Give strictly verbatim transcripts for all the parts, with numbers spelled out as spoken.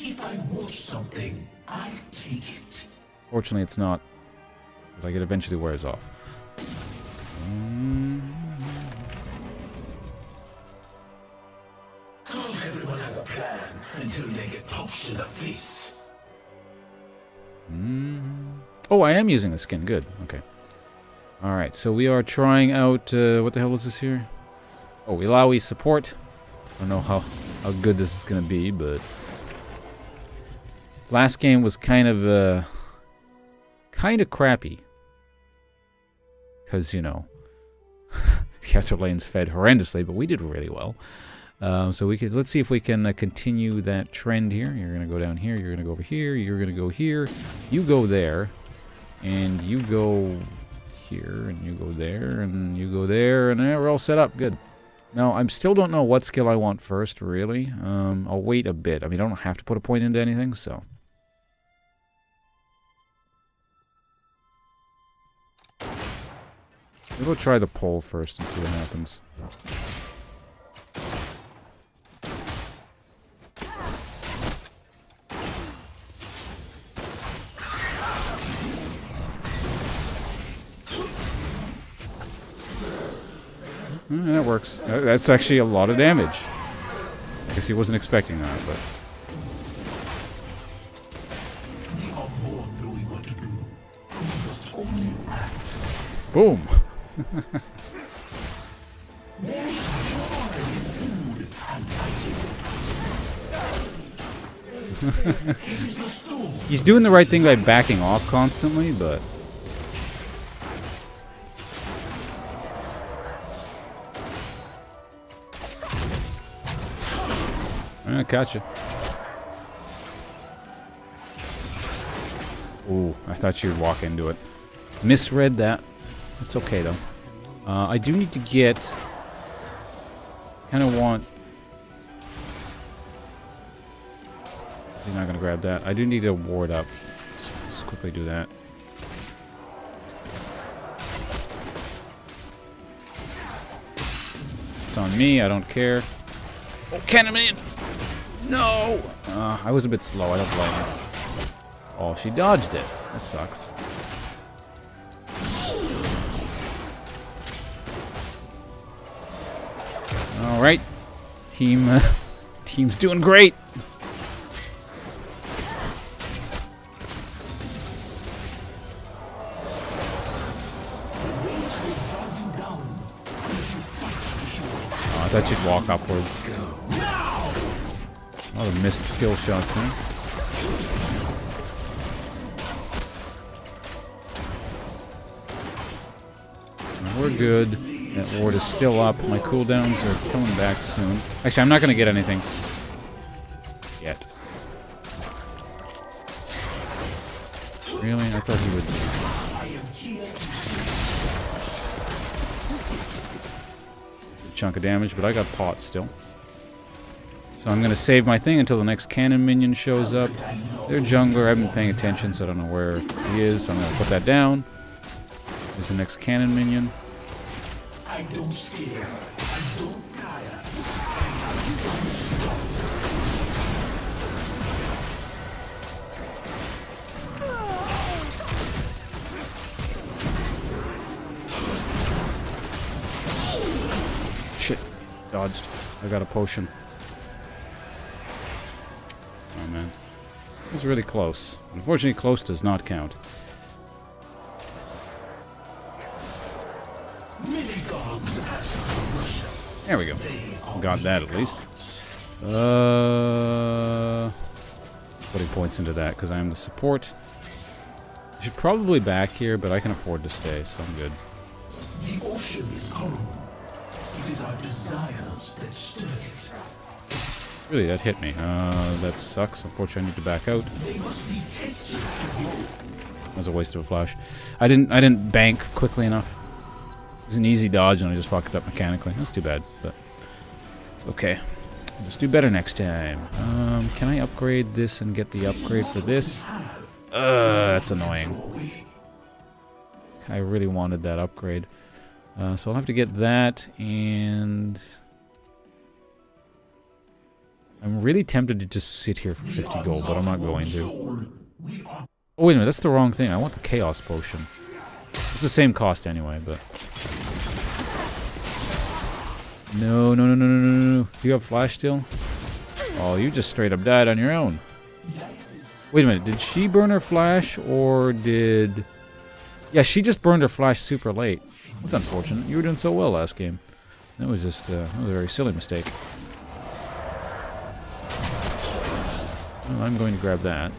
If I want something, I'll take it. Fortunately, it's not. Like, it eventually wears off. Oh, everyone has a plan until they get punched in the face. Mm. Oh, I am using the skin. Good. Okay. Alright, so we are trying out... Uh, what the hell was this here? Oh, Illaoi support. I don't know how, how good this is going to be, but... Last game was kind of... Uh, kind of crappy. Because, you know... the other lanes fed horrendously, but we did really well. Um, so we could, let's see if we can uh, continue that trend here. You're going to go down here, you're going to go over here, you're going to go here. You go there, and you go... here, and you go there, and you go there, and eh, we're all set up. Good. Now, I still don't know what skill I want first, really. Um, I'll wait a bit. I mean, I don't have to put a point into anything, so. We'll try the pole first and see what happens. Mm, that works. That's actually a lot of damage. I guess he wasn't expecting that, but... Boom! He's doing the right thing by backing off constantly, but... I gotcha. Ooh, I thought you'd walk into it. Misread that. That's okay, though. Uh, I do need to get... kind of want... He's not going to grab that. I do need to ward up. So let's quickly do that. It's on me. I don't care. Oh, cannon in! No! Uh, I was a bit slow. I don't blame her. Oh, she dodged it. That sucks. All right, team. Uh, team's doing great. Oh, I thought you'd walk upwards. A lot of missed skill shots there. We're good. That ward is still up. My cooldowns are coming back soon. Actually, I'm not going to get anything. Yet. Really? I thought he would. A chunk of damage, but I got pot still. So I'm going to save my thing until the next cannon minion shows up. They're jungler. I've been paying attention, so I don't know where he is. So I'm going to put that down. There's the next cannon minion. I don't scare. I don't tire. Shit. Dodged. I got a potion. It was really close. Unfortunately, close does not count. There we go. Got that at least. Uh, putting points into that because I am the support. I should probably back here, but I can afford to stay, so I'm good. The ocean is calm. It is our desires that stir it. Really, that hit me. Uh, that sucks. Unfortunately, I need to back out. That was a waste of a flash. I didn't. I didn't bank quickly enough. It was an easy dodge, and I just fucked it up mechanically. That's too bad, but it's okay. I'll just do better next time. Um, can I upgrade this and get the upgrade for this? Uh, that's annoying. I really wanted that upgrade, uh, so I'll have to get that and. I'm really tempted to just sit here for fifty gold, but I'm not going to. Oh, wait a minute, that's the wrong thing. I want the Chaos Potion. It's the same cost anyway, but... No, no, no, no, no, no, no. Do you have Flash still? Oh, you just straight up died on your own. Wait a minute, did she burn her Flash, or did... Yeah, she just burned her Flash super late. That's unfortunate. You were doing so well last game. That was just, uh, that was a very silly mistake. Well, I'm going to grab that.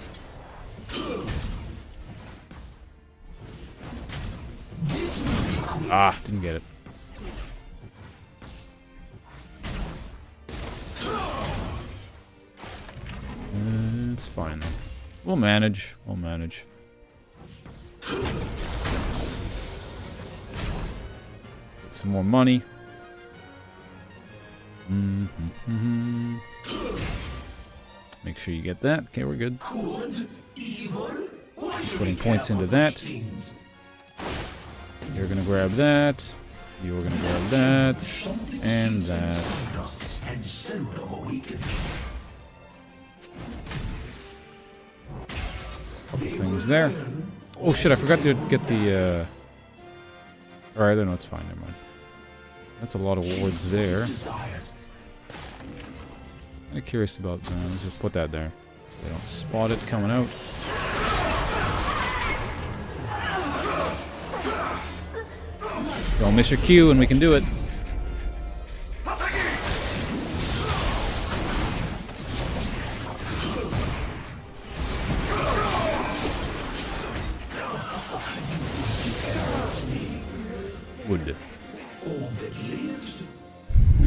Ah, didn't get it. Uh, it's fine. We'll manage. We'll manage. Get some more money. Mm-hmm, mm-hmm. Make sure you get that. Okay, we're good. Putting points into that. You're gonna grab that. You're gonna grab that. And that. Couple things there. Oh shit, I forgot to get the, uh... Alright, no, it's fine, never mind. That's a lot of wards there. Kinda curious about that. Let's just put that there. So they don't spot it coming out. Don't miss your Q and we can do it.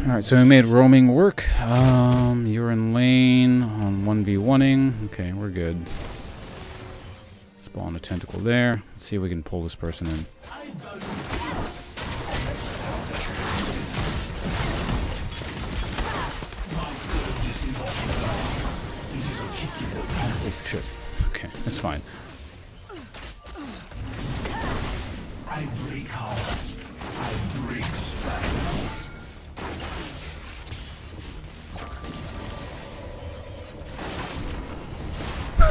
Alright, so we made roaming work. Um, you're in lane on one v one-ing. Okay, we're good. Spawn a tentacle there. Let's see if we can pull this person in. Oh, shit. Okay, that's fine. I break hearts. I break spells.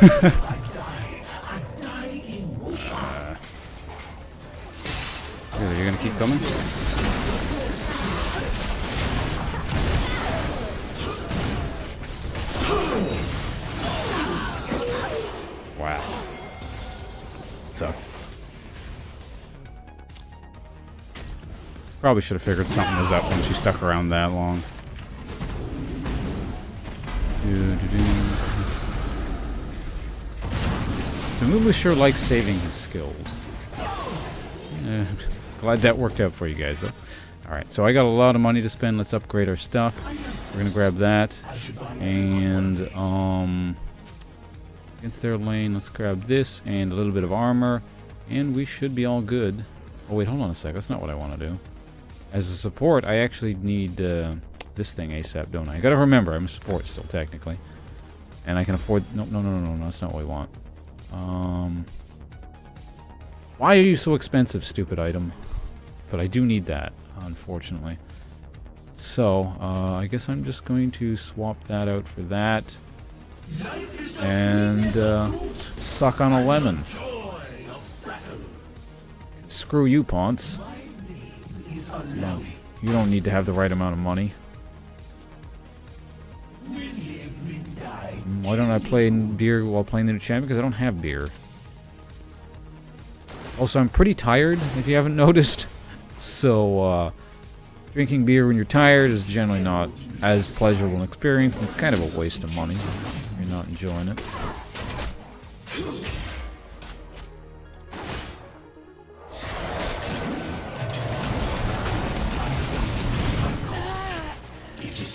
I die. I die in motion. Uh, really, you're gonna keep coming? Wow. Sucked. Probably should have figured something was up when she stuck around that long. Doo -doo -doo. So Mumu sure likes saving his skills. Uh, glad that worked out for you guys, though. Alright, so I got a lot of money to spend. Let's upgrade our stuff. We're gonna grab that. And, um... against their lane, let's grab this and a little bit of armor. And we should be all good. Oh, wait, hold on a sec. That's not what I want to do. As a support, I actually need uh, this thing ASAP, don't I? I gotta remember, I'm a support still, technically. And I can afford... No, no, no, no, no, that's not what we want. Um, why are you so expensive, stupid item? But I do need that, unfortunately. So, uh, I guess I'm just going to swap that out for that. And, uh, suck on a lemon. Screw you, Pawnce. No, you don't need to have the right amount of money. Why don't I play beer while playing the new champion? Because I don't have beer. Also, I'm pretty tired, if you haven't noticed. So, uh, drinking beer when you're tired is generally not as pleasurable an experience. It's kind of a waste of money. You're not enjoying it.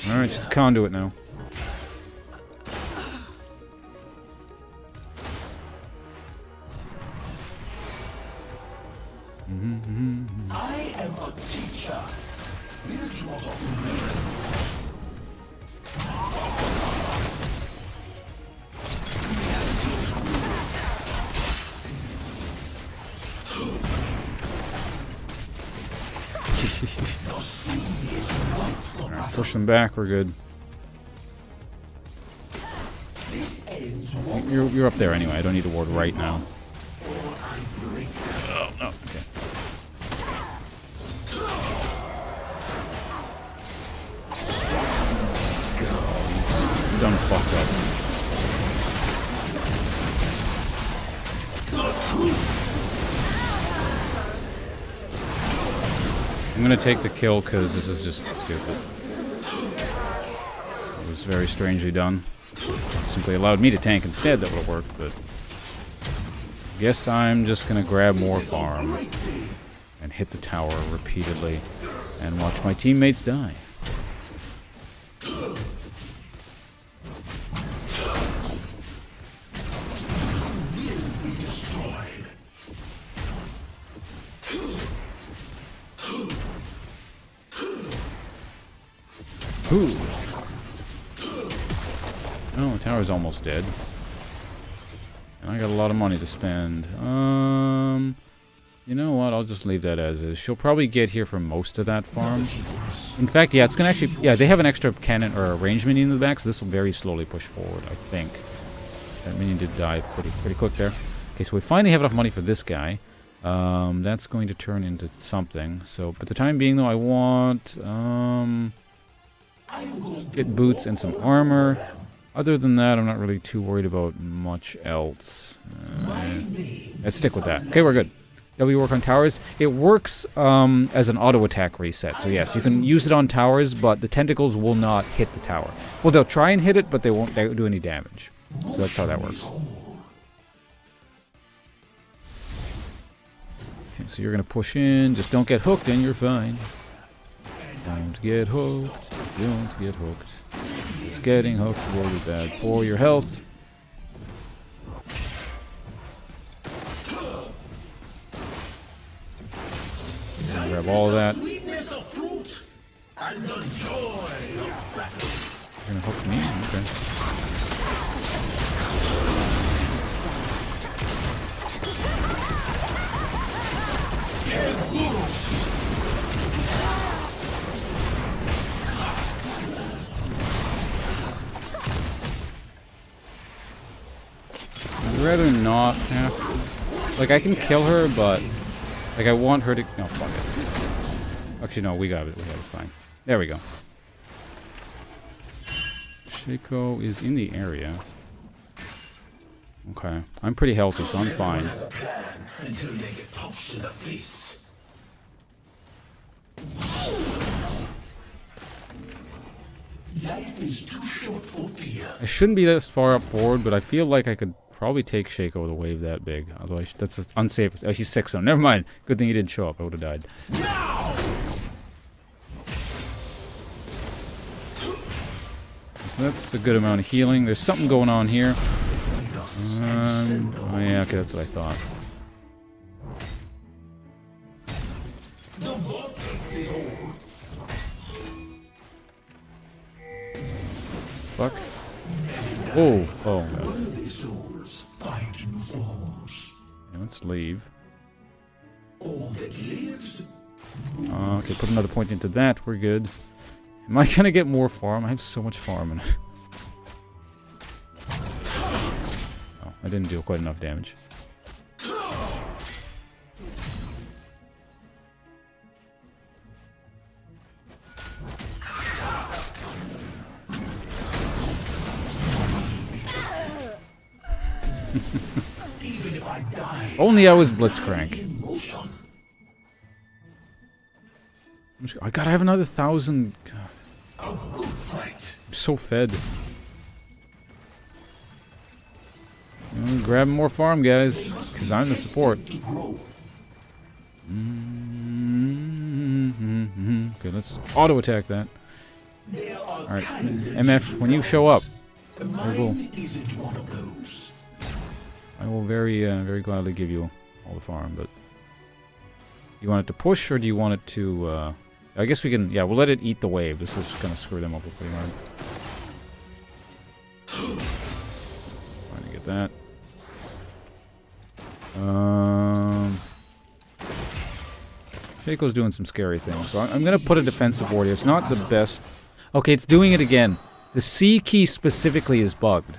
Alright, she's conduit now. I am a teacher. All right, push them back, we're good. You're, you're up there anyway. I don't need a ward right now. Oh, no. Okay. Done fucked up. I'm gonna take the kill because this is just stupid. It was very strangely done. Simply allowed me to tank instead, that would have worked, but guess I'm just gonna grab more farm and hit the tower repeatedly and watch my teammates die. Ooh. Oh, the tower's almost dead. And I got a lot of money to spend. Um, you know what? I'll just leave that as is. She'll probably get here for most of that farm. In fact, yeah, it's gonna actually... Yeah, they have an extra cannon or arrangement in the back, so this will very slowly push forward, I think. That minion did die pretty, pretty quick there. Okay, so we finally have enough money for this guy. Um, that's going to turn into something. So, for the time being, though, I want... Um... get boots and some armor. Other than that, I'm not really too worried about much else. Uh, let's stick with that. Okay, we're good. W work on towers. It works um, as an auto attack reset. So yes, you can use it on towers, but the tentacles will not hit the tower. Well, they'll try and hit it, but they won't do any damage. So that's how that works. Okay, so you're gonna push in. Just don't get hooked, and you're fine. Don't get hooked. Don't get hooked. It's getting hooked will be bad for your health. Grab all that. You're gonna hook me? Okay. I'd rather not have to. Like, I can kill her, but... Like, I want her to... No, fuck it. Actually, no, we got it. We got it. Fine. There we go. Shaco is in the area. Okay. I'm pretty healthy, so I'm fine. Life is too short for fear. I shouldn't be this far up forward, but I feel like I could... probably take Shaco with a wave that big. Although I sh that's just unsafe. Oh, she's sick, so never mind. Good thing you didn't show up. I would have died. No! So that's a good amount of healing. There's something going on here. Um, oh yeah, okay, that's what I thought. Fuck. Oh, oh no. Let's leave. Uh, okay, put another point into that. We're good. Am I gonna get more farm? I have so much farm. In it. Oh, I didn't do quite enough damage. Only I was Blitzcrank. I gotta have another thousand. God. I'm so fed. I'm grabbing more farm, guys, because I'm the support. Mm-hmm. Okay, let's auto attack that. Alright, M F, when you show up, I will. I will very, uh, very gladly give you all the farm, but... You want it to push, or do you want it to, uh... I guess we can... Yeah, we'll let it eat the wave. This is gonna screw them up pretty hard. Trying to get that. Um... Shaco's doing some scary things, so I'm gonna put a defensive ward here. It's not the best... Okay, it's doing it again. The C key specifically is bugged.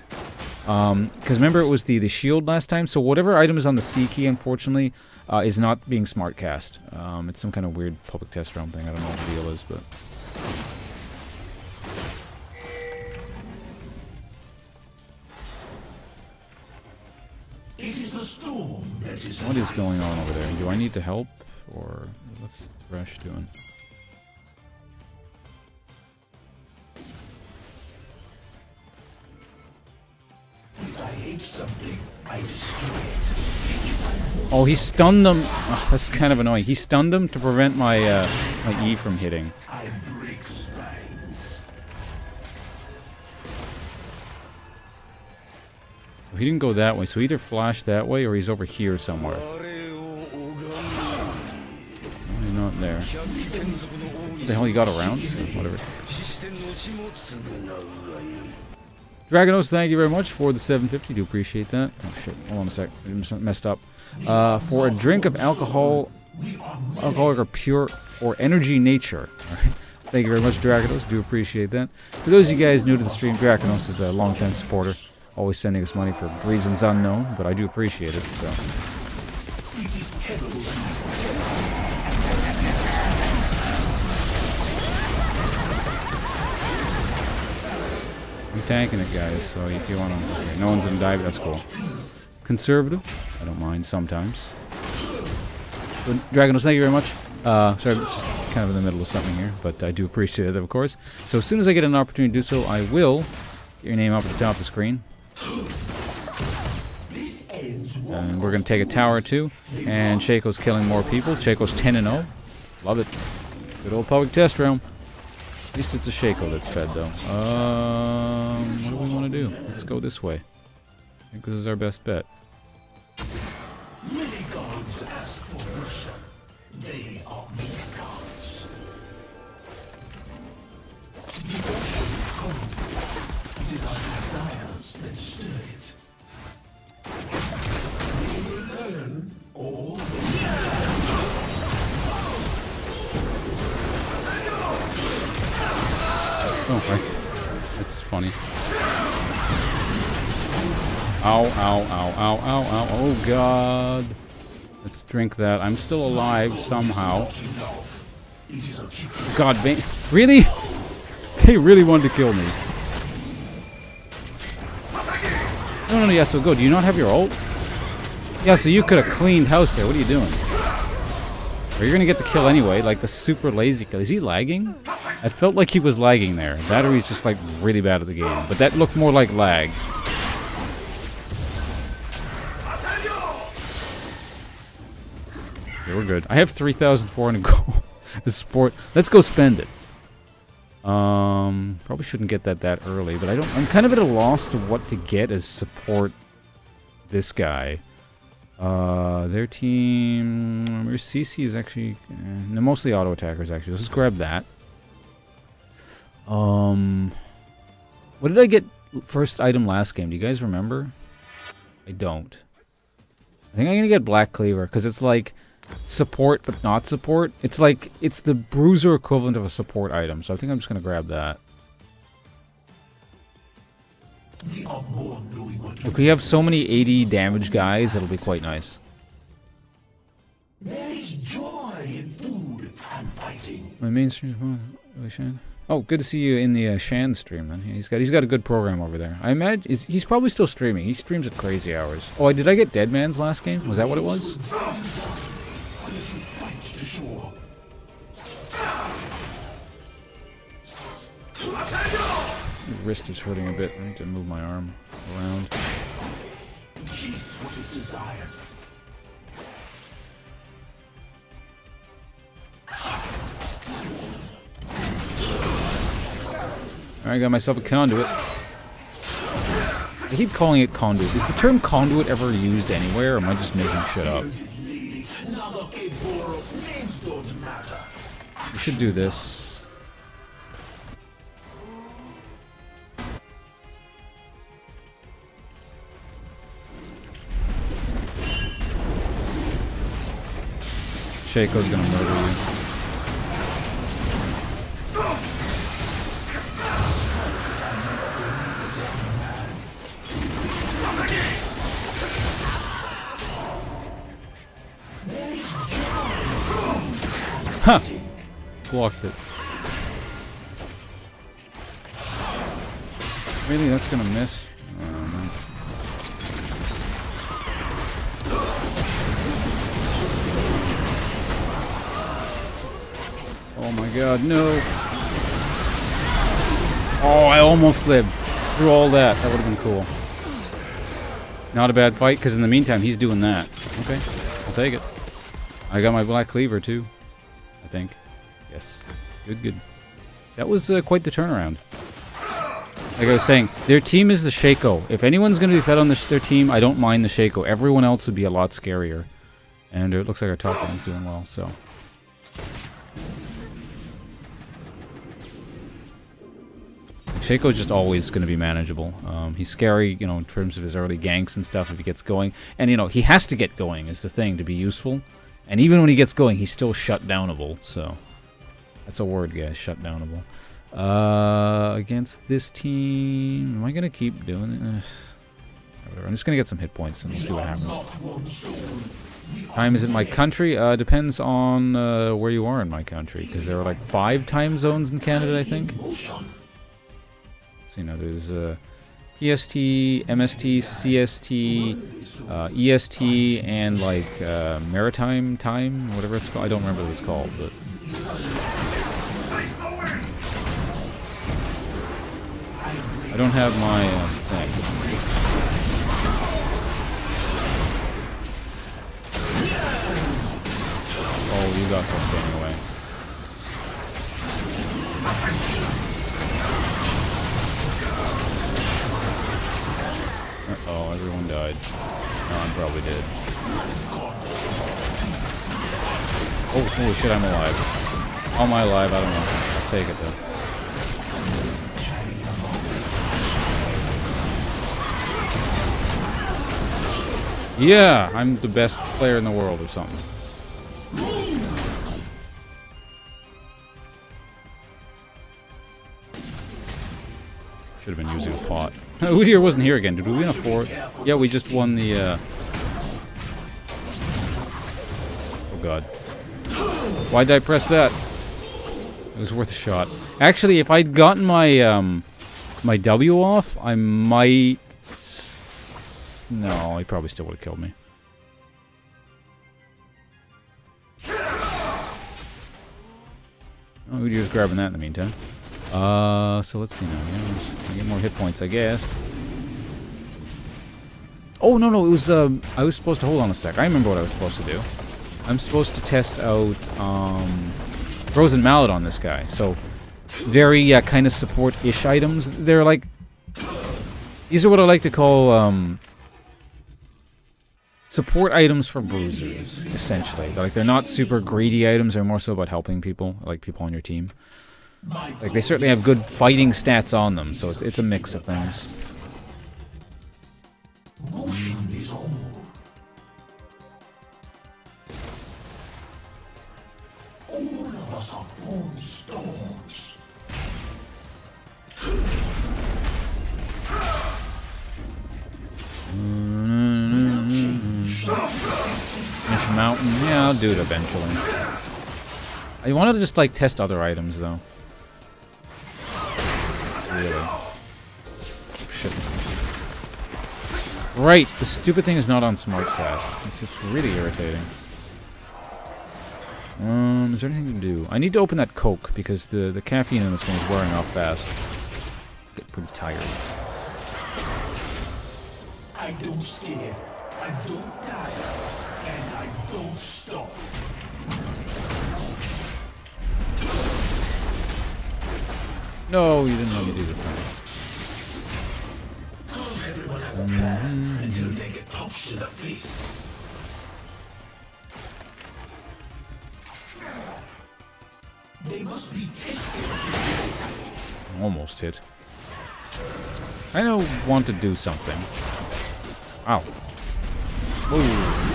Um, because remember it was the, the shield last time, so whatever item is on the C key, unfortunately, uh, is not being smart cast. Um, it's some kind of weird public test realm thing. I don't know what the deal is, but... It is the storm that is what is going on over there? Do I need to help? Or what's Thresh doing? If I hate something, I destroy it. Oh, he stunned them. Oh, that's kind of annoying. He stunned them to prevent my uh, my E from hitting. I break spines. He didn't go that way, so either flash that way or he's over here somewhere. He's not there. What the hell, he got around? So whatever. Dragonos, thank you very much for the seven fifty. Do appreciate that. Oh shit! Hold on a sec. I messed up. Uh, for a drink of alcohol, alcoholic or pure or energy nature. All right. Thank you very much, Dragonos. Do appreciate that. For those of you guys new to the stream, Dragonos is a longtime supporter, always sending us money for reasons unknown, but I do appreciate it. So. It is terrible. I'm tanking it, guys, so if you want to... Okay, no one's gonna die, but that's cool. Conservative? I don't mind sometimes. But Dragonos, thank you very much. Uh, sorry, I'm just kind of in the middle of something here, but I do appreciate it, of course. So as soon as I get an opportunity to do so, I will get your name up at the top of the screen. And we're going to take a tower, too. And Shaco's killing more people. Shaco's ten and oh. Love it. Good old public test realm. At least it's a Shaco that's fed, though. Um, what do we want to do? Let's go this way. I think this is our best bet. Many gods ask for worship. They are many gods. Devotion is cold. It is our desires that stir it. We will learn all the Oh, right. That's funny. Ow, ow, ow, ow, ow, ow. Oh, God. Let's drink that. I'm still alive somehow. God, they really? They really wanted to kill me. No, no, no, yeah, so go. Do you not have your ult? Yeah, so you could have cleaned house there. What are you doing? Or you're going to get the kill anyway, like the super lazy kill. Is he lagging? I felt like he was lagging there. Battery's just like really bad at the game, but that looked more like lag. Okay, we're good. I have three thousand four hundred gold as support. Let's go spend it. Um, probably shouldn't get that that early, but I don't. I'm kind of at a loss to what to get as support. This guy. Uh, their team. Their C C is actually uh, no, mostly auto attackers. Actually, let's just grab that. Um, what did I get first item last game? Do you guys remember? I don't. I think I'm gonna get Black Cleaver because it's like support but not support. It's like it's the bruiser equivalent of a support item. So I think I'm just gonna grab that. If we have so many A D damage guys, it'll be quite nice. There is joy in food and fighting. My mainstream. Oh, good to see you in the uh, Shan stream, then. Yeah, he's got he's got a good program over there. I imagine is, he's probably still streaming. He streams at crazy hours. Oh, did I get Dead Man's last game? Was that what it was? My wrist is hurting a bit. I need to move my arm around. Jeez, what is desired. Alright, got myself a conduit. I keep calling it conduit. Is the term conduit ever used anywhere, or am I just making shit up? We should do this. Shaco's gonna murder you. Huh. Blocked it. Really? That's gonna miss? I don't know. Oh my god, no! Oh, I almost lived. Through all that. That would have been cool. Not a bad fight, because in the meantime, he's doing that. Okay, I'll take it. I got my Black Cleaver, too. I think. Yes. Good, good. That was uh, quite the turnaround. Like I was saying, their team is the Shaco. If anyone's going to be fed on this, their team, I don't mind the Shaco. Everyone else would be a lot scarier. And it looks like our top line's doing well, so. Shaco's just always going to be manageable. Um, he's scary, you know, in terms of his early ganks and stuff if he gets going. And, you know, he has to get going is the thing to be useful. And even when he gets going, he's still shutdownable, so... That's a word, guys, shutdownable. Uh, against this team... Am I going to keep doing this? I'm just going to get some hit points and we'll see what happens. Time is in my country. Uh, depends on uh, where you are in my country, because there are like five time zones in Canada, I think. You know, there's uh, P S T, M S T, C S T, uh, E S T, and like uh, maritime time, whatever it's called. I don't remember what it's called, but I don't have my uh, thing. Oh, you got that thing away. Oh, everyone died. Ron probably did. Oh, holy shit, I'm alive. Am I alive? I don't know. I'll take it, though. Yeah, I'm the best player in the world or something. Should have been using a pot. Udyr wasn't here again. Did we win a four? Yeah, we just won the, uh... Oh, God. Why'd I press that? It was worth a shot. Actually, if I'd gotten my, um... my W off, I might... No, he probably still would have killed me. Oh, Udyr's grabbing that in the meantime. Uh, so let's see now. I get more hit points, I guess. Oh, no, no, it was, um, I was supposed to, hold on a sec. I remember what I was supposed to do. I'm supposed to test out, um, Frozen Mallet on this guy. So, very, uh, kind of support-ish items. They're like, these are what I like to call, um, support items for bruisers, essentially. They're like, they're not super greedy items. They're more so about helping people, like people on your team. Like, they certainly have good fighting stats on them, so it's, it's a mix of things. Finish mountain? Yeah, I'll do it eventually. I wanted to just, like, test other items, though. Really. Oh, shit. Right, the stupid thing is not on SmartCast. It's just really irritating. Um, is there anything to do? I need to open that Coke, because the, the caffeine in this thing is wearing off fast. I get pretty tired. I don't scare, I don't die, and I don't stop. No, you didn't let me do this thing. Everyone has a plan until they get punched in the face. They must be tested. Almost hit. I don't want to do something. Ow. Ooh.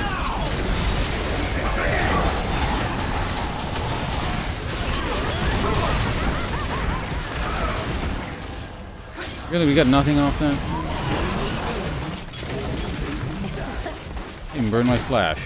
Really, we got nothing off that? Didn't burn my flash.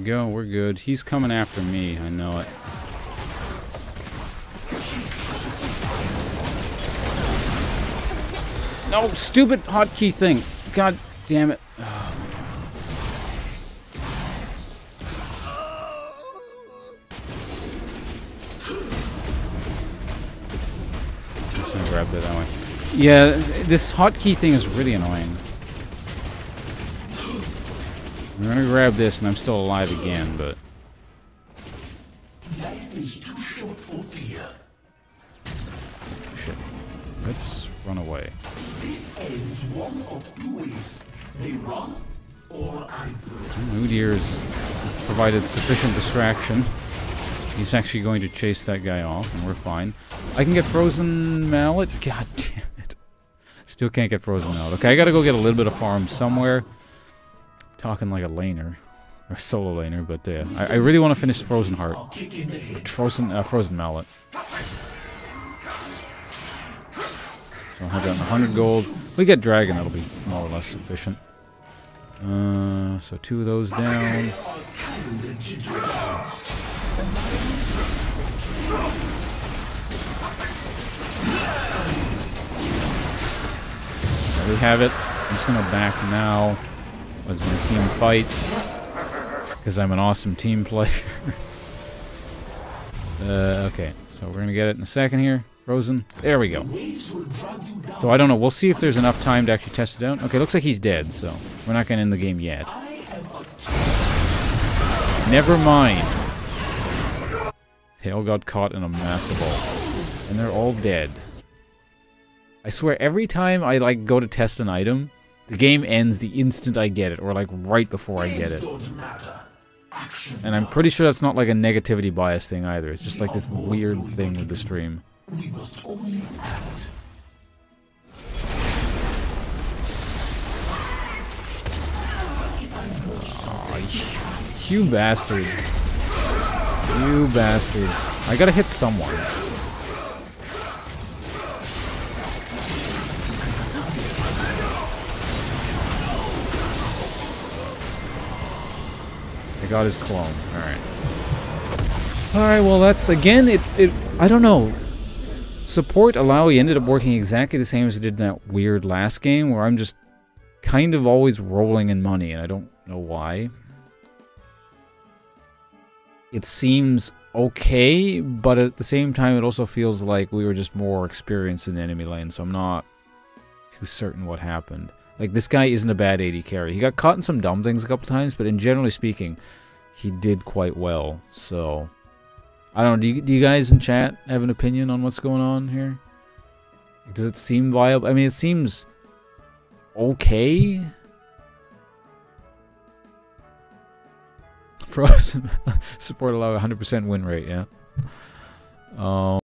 we go. We're good. He's coming after me. I know it. No, stupid hotkey thing. God damn it. Oh. I should have grabbed it that way. Yeah, this hotkey thing is really annoying. I'm gonna grab this and I'm still alive again, but. Life is too short for fear. Shit. Let's run away. This ends one of two ways. They run, or I burn. Udyr has provided sufficient distraction. He's actually going to chase that guy off, and we're fine. I can get Frozen Mallet? God damn it. Still can't get Frozen Mallet. Okay, I gotta go get a little bit of farm somewhere. Talking like a laner, or a solo laner, but yeah. I, I really want to finish Frozen Heart. Frozen, uh, Frozen Mallet. I'll have that in one hundred gold. We get Dragon, that'll be more or less sufficient. Uh, so two of those down. There we have it. I'm just gonna back now as my team fights, because I'm an awesome team player. uh, okay, so we're gonna get it in a second here. Frozen. There we go. So I don't know. We'll see if there's enough time to actually test it out. Okay, looks like he's dead, so we're not going to end the game yet. Never mind. They all got caught in a massive hole. And they're all dead. I swear, every time I, like, go to test an item, the game ends the instant I get it, or, like, right before I get it. And I'm pretty sure that's not, like, a negativity bias thing either. It's just, like, this weird thing with the stream. We must only add. Oh, you bastards. You bastards. I gotta hit someone. I got his clone. Alright. Alright, well that's again it it I don't know. Support Illaoi ended up working exactly the same as it did in that weird last game where I'm just kind of always rolling in money and I don't know why. It seems okay, but at the same time it also feels like we were just more experienced in the enemy lane, so I'm not too certain what happened. Like, this guy isn't a bad A D carry. He got caught in some dumb things a couple times, but in generally speaking, he did quite well, so... I don't know, do you, do you guys in chat have an opinion on what's going on here? Does it seem viable? I mean, it seems okay. Frozen support allow one hundred percent win rate, yeah. Um...